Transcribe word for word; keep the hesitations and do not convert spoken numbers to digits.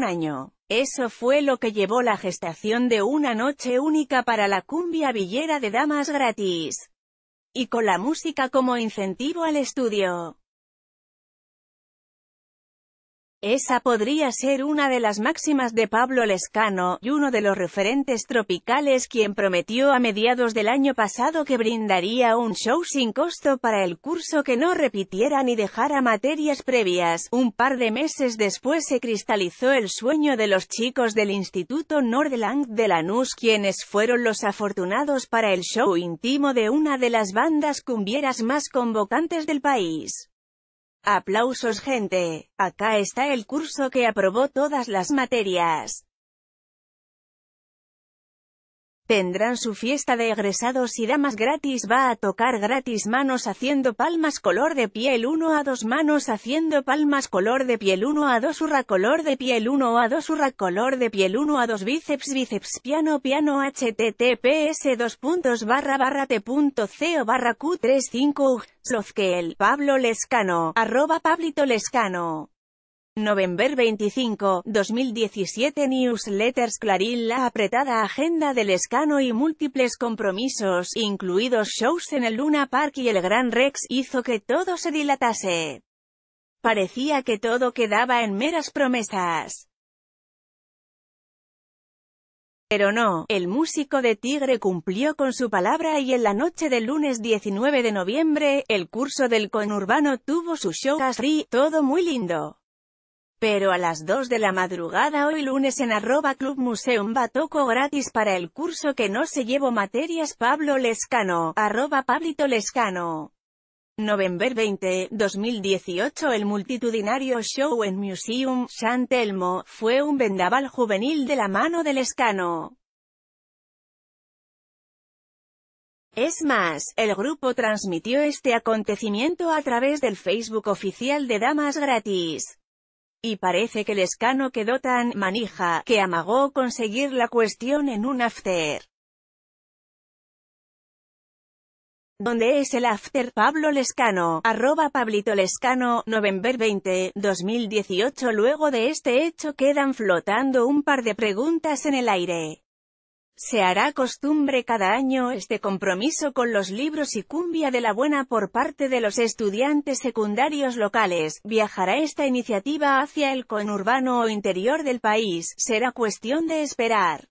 un año. Eso fue lo que llevó la gestación de una noche única para la cumbia villera de Damas Gratis. Y con la música como incentivo al estudio. Esa podría ser una de las máximas de Pablo Lescano, y uno de los referentes tropicales, quien prometió a mediados del año pasado que brindaría un show sin costo para el curso que no repitiera ni dejara materias previas. Un par de meses después se cristalizó el sueño de los chicos del Instituto Nordelang de Lanús, quienes fueron los afortunados para el show íntimo de una de las bandas cumbieras más convocantes del país. Aplausos, gente. Acá está el curso que aprobó todas las materias. Tendrán su fiesta de egresados y Damas Gratis va a tocar gratis manos haciendo palmas color de piel uno a dos, manos haciendo palmas color de piel uno a dos, hurra color de piel uno a dos, hurra color de piel uno a dos, bíceps bíceps, piano piano, https dos puntos barra barra t punto co barra q treinta y cinco. Lozquel, Pablo Lescano, arroba Pablito Lescano. Noviembre veinticinco, dos mil diecisiete. Newsletters. Clarín. La apretada agenda de Lescano y múltiples compromisos, incluidos shows en el Luna Park y el Gran Rex, hizo que todo se dilatase. Parecía que todo quedaba en meras promesas. Pero no, el músico de Tigre cumplió con su palabra y en la noche del lunes diecinueve de noviembre, el curso del conurbano tuvo su show así, todo muy lindo. Pero a las dos de la madrugada hoy lunes en arroba Club Museum va toco gratis para el curso que no se llevó materias Pablo Lescano, arroba Pablito Lescano. Noviembre veinte, dos mil dieciocho. El multitudinario show en Museum, San Telmo, fue un vendaval juvenil de la mano de Lescano. Es más, el grupo transmitió este acontecimiento a través del Facebook oficial de Damas Gratis. Y parece que Lescano quedó tan manija que amagó conseguir la cuestión en un after. ¿Dónde es el after? Pablo Lescano, arroba Pablito Lescano, noviembre veinte, dos mil dieciocho. Luego de este hecho quedan flotando un par de preguntas en el aire. ¿Se hará costumbre cada año este compromiso con los libros y cumbia de la buena por parte de los estudiantes secundarios locales? ¿Viajará esta iniciativa hacia el conurbano o interior del país? Será cuestión de esperar.